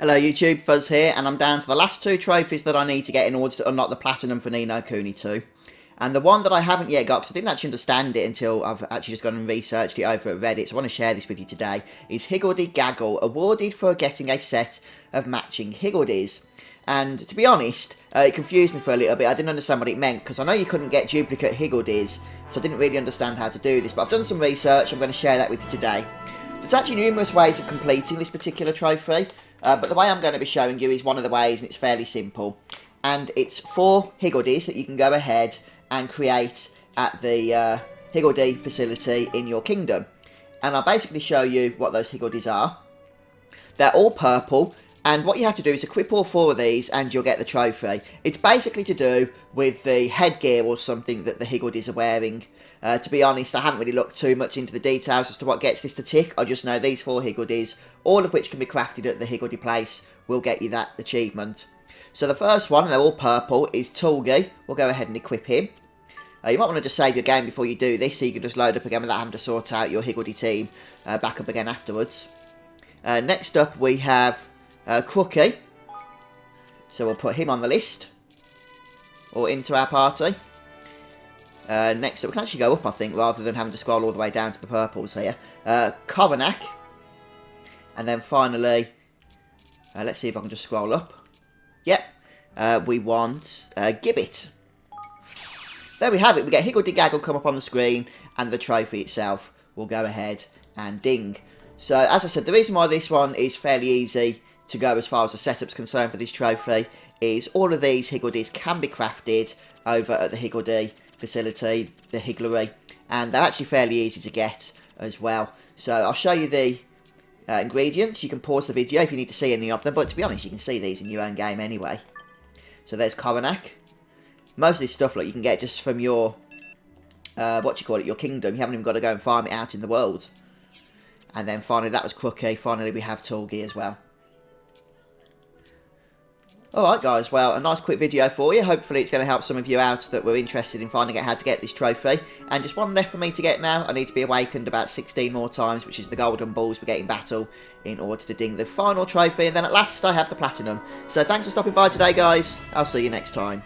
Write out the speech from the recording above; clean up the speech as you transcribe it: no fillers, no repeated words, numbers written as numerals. Hello YouTube, Fuzz here, and I'm down to the last two trophies that I need to get in order to unlock the Platinum for Ni No Kuni II. And the one that I haven't yet got, because I didn't actually understand it until I've actually just gone and researched it over at Reddit, so I want to share this with you today, is Higgledy Gaggle, awarded for getting a set of matching Higgledies. And to be honest, it confused me for a little bit. I didn't understand what it meant, because I know you couldn't get duplicate Higgledies, so I didn't really understand how to do this, but I've done some research. I'm going to share that with you today. There's actually numerous ways of completing this particular trophy, but the way I'm going to be showing you is one of the ways, and it's fairly simple. And it's 4 Higgledies that you can go ahead and create at the Higgledy facility in your kingdom. And I'll basically show you what those Higgledies are. They're all purple, and what you have to do is equip all 4 of these and you'll get the trophy. It's basically to do with the headgear or something that the Higgledies are wearing. To be honest, I haven't really looked too much into the details as to what gets this to tick. I just know these 4 Higgledies, all of which can be crafted at the Higgledy place, will get you that achievement. So the first one, and they're all purple, is Torgi. We'll go ahead and equip him. You might want to just save your game before you do this, so you can just load up again without having to sort out your Higgledy team back up again afterwards. Next up we have Crooky. So we'll put him on the list, or into our party. Next up, we can actually go up, I think, rather than having to scroll all the way down to the purples here. Kovanak. And then finally, let's see if I can just scroll up. Yep, we want Gibbet. There we have it. We get Higgledy Gaggle come up on the screen, and the trophy itself will go ahead and ding. So, as I said, the reason why this one is fairly easy to go as far as the setup's concerned for this trophy is all of these Higgledies can be crafted over at the Higgledy facility, the Higglery, and they're actually fairly easy to get as well. So I'll show you the ingredients. You can pause the video if you need to see any of them, but to be honest, you can see these in your own game anyway. So there's Kovanak. Most of this stuff, like, you can get just from your your kingdom. You haven't even got to go and farm it out in the world. And then finally, that was Crooky. Finally, we have Torgi as well. Alright guys, well, a nice quick video for you. Hopefully it's going to help some of you out that were interested in finding out how to get this trophy. And just one left for me to get now. I need to be awakened about 16 more times, which is the golden balls we get in battle, in order to ding the final trophy. And then at last I have the platinum. So thanks for stopping by today guys. I'll see you next time.